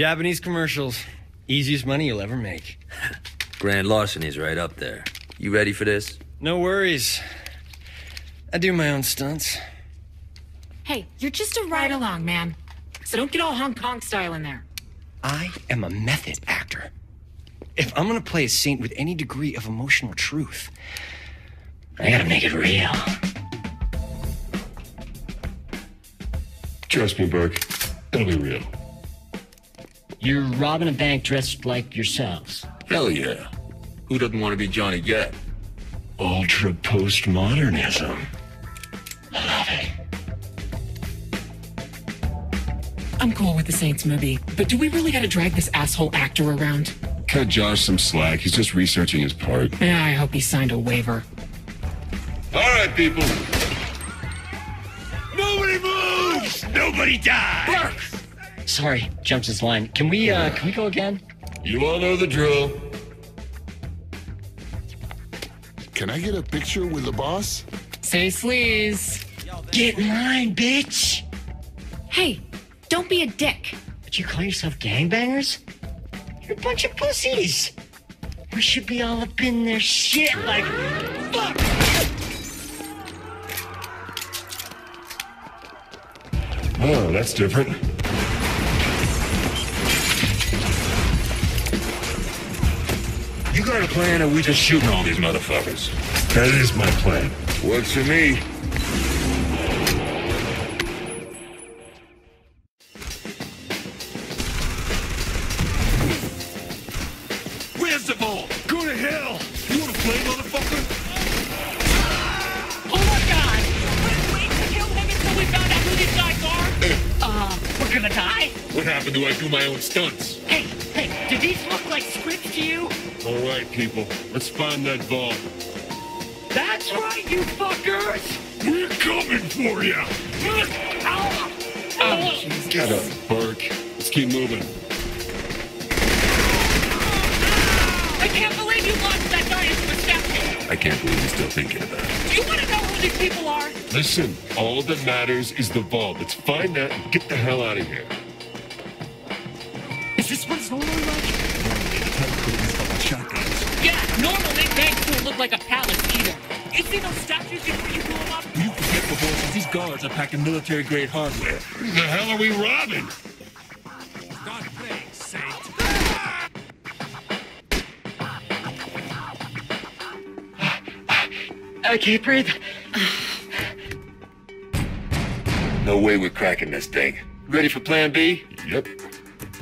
Japanese commercials. Easiest money you'll ever make. Grand larceny's right up there. You ready for this? No worries. I do my own stunts. Hey, you're just a ride-along, man. So don't get all Hong Kong style in there. I am a method actor. If I'm gonna play a saint with any degree of emotional truth, I gotta make it real. Trust me, Burke. It'll be real. You're robbing a bank dressed like yourselves. Hell yeah. Who doesn't want to be Johnny Gat? Ultra postmodernism. I love it. I'm cool with the Saints movie, but do we really gotta drag this asshole actor around? Cut Josh some slack. He's just researching his part. Yeah, I hope he signed a waiver. All right, people. Nobody moves! Nobody dies! Burke! Sorry, jumps his line. Can we go again? You all know the drill. Can I get a picture with the boss? Say sleaze. Get in line, bitch! Hey, don't be a dick. But you call yourself gangbangers? You're a bunch of pussies. We should be all up in their shit like... Fuck! Oh, that's different. You got a plan or we just shooting all these motherfuckers? That is my plan. Works for me. Where's the ball? Go to hell! You wanna play, motherfucker? We're gonna die? What happened to I do my own stunts? Hey, do these look like scripts to you? All right, people, let's find that ball. That's right, you fuckers! We're coming for you! Oh, Jesus. Get up, Burke. Let's keep moving. I can't believe you lost that guy into the statue. I can't believe you're still thinking about it. Do you want to know who these people are? Listen, all that matters is the ball. Let's find that and get the hell out of here. Is this what it's normally like? Yeah, normally banks don't look like a palace either. You see those statues before you blow them up? You forget the boys, these guards are packing military-grade hardware. Who the hell are we robbing? God thanks, Saint. I can't breathe. No way we're cracking this thing. Ready for plan B? Yep.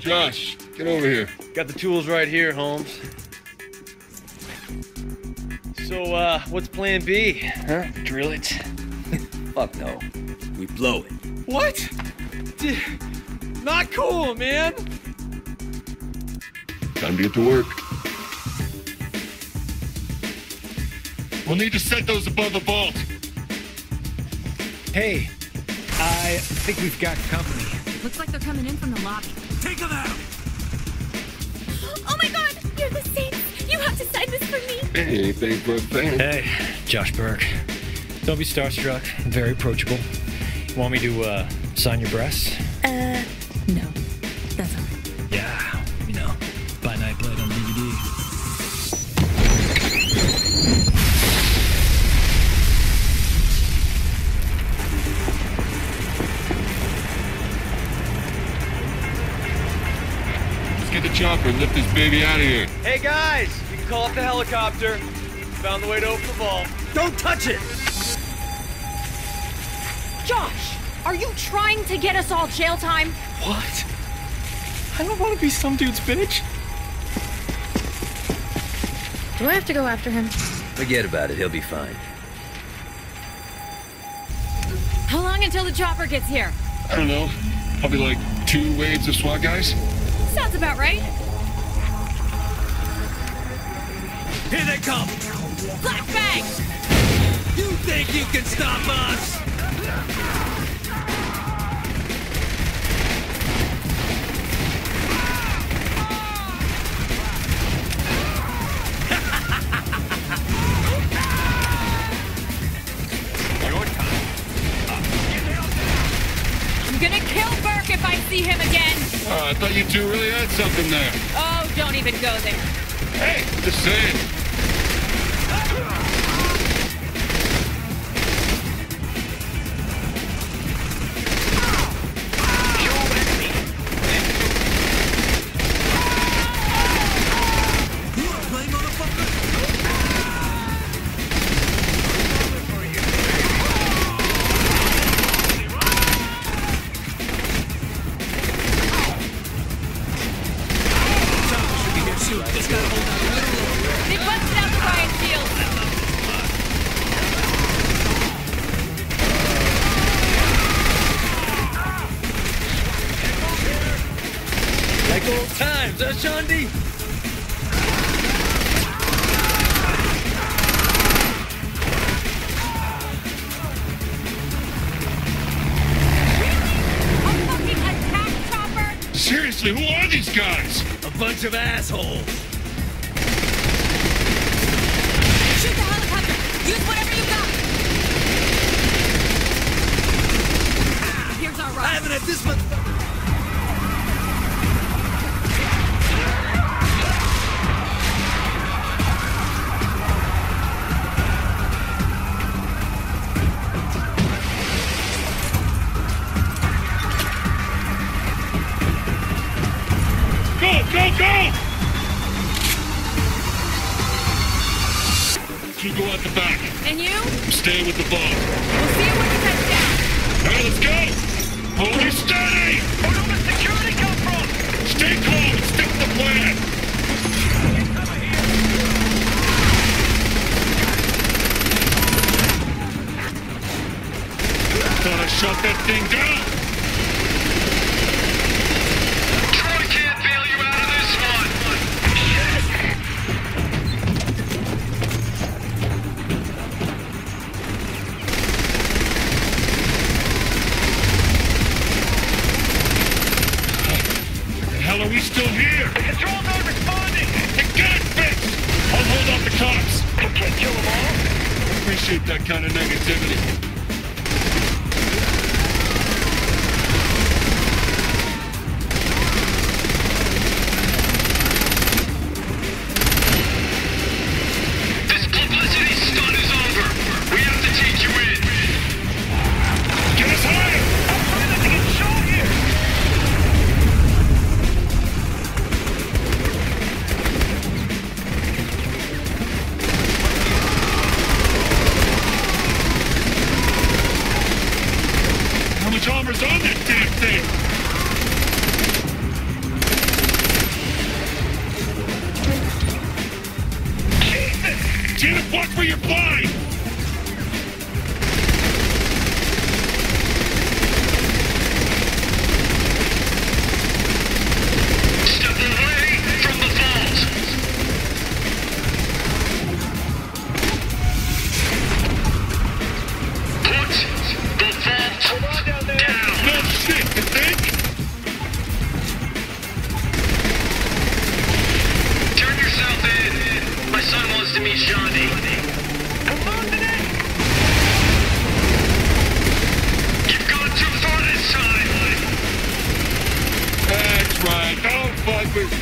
Josh, get over here. Got the tools right here, Holmes. So, what's plan B? Huh? Drill it? Fuck no. We blow it. What? Not cool, man. Time to get to work. We'll need to set those above the vault. Hey, I think we've got company. Looks like they're coming in from the lobby. Take them out! Oh my God! You're the Saints! You have to sign this for me! Hey, thanks for a thing. Hey, Josh Burke. Don't be starstruck. I'm very approachable. Want me to, sign your breasts? No. That's all right. Yeah, you know, buy Nightblade on DVD. The chopper, lift this baby out of here. Hey guys, you can call up the helicopter. Found the way to open the vault. Don't touch it! Josh, are you trying to get us all jail time? What? I don't want to be some dude's bitch. Do I have to go after him? Forget about it, he'll be fine. How long until the chopper gets here? I don't know. Probably like 2 waves of SWAT guys. Sounds about right. Here they come! Black Bag! You think you can stop us? Your time. I'm gonna kill Burke if I see him again. thought you two really had something there. Oh, don't even go there. Hey, just saying. Seriously, who are these guys? A bunch of assholes. Shoot the helicopter. Use whatever you got. Here's our ride. I haven't had this much. You go out the back. And you? I'm staying with the ball. We'll see you when you touch down. All right, let's go. Hold it steady. Where did the security come from? Stay calm and stick to the plan. Thought I shot that thing down. Troy can't bail you out of this one. He's still here! The control's not responding! They got it fixed! I'll hold off the cops! I can't kill them all! I appreciate that kind of negativity. This publicity stunt is over! We have to take you in! Get us higher! I'm trying not to get shot here! Armor's on that damn thing! Jesus! Janet, watch where you're blind! Step away from the vault! Put the vault down! Shit, you think? Turn yourself in. My son wants to meet Shandi. Come on, today. You've gone too far this time. That's right. Don't fuck with me.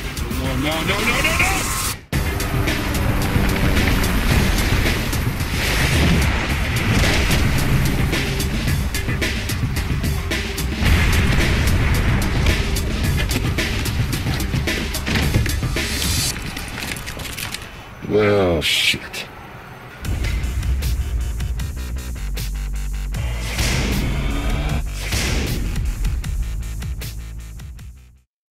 No. Oh, shit.